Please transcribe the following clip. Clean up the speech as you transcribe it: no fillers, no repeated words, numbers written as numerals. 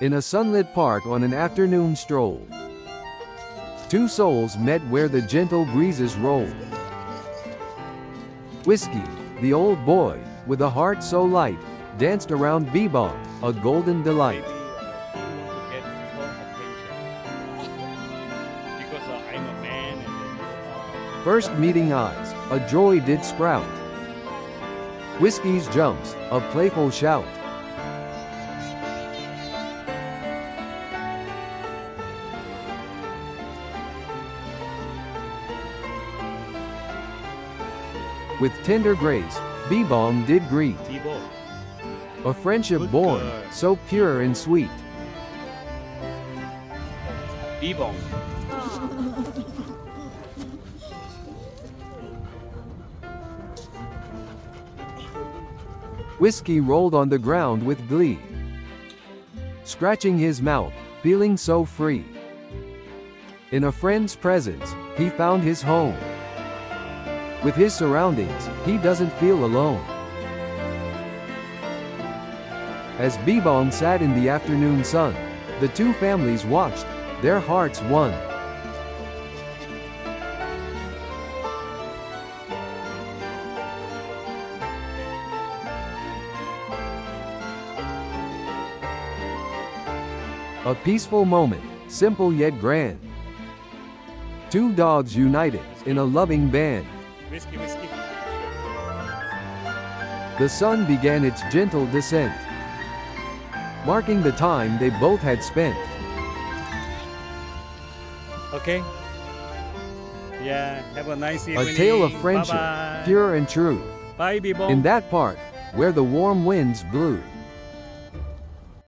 in a sunlit park on an afternoon stroll. Two souls met where the gentle breezes rolled. Whiskey, the old boy, with a heart so light, danced around bebop, a golden delight. First meeting eyes, a joy did sprout. Whiskey's jumps, a playful shout. With tender grace, Bebom did greet. A friendship born, so pure and sweet. Bebom. Whiskey rolled on the ground with glee, scratching his mouth, feeling so free. In a friend's presence, he found his home. With his surroundings, he doesn't feel alone. As Bebom sat in the afternoon sun, the two families watched, their hearts one. A peaceful moment, simple yet grand. Two dogs united in a loving band. Whiskey. The sun began its gentle descent, marking the time they both had spent. Okay. Yeah, have a nice evening. A tale of friendship, bye-bye. Pure and true. Bye, Bebom. In that park, where the warm winds blew.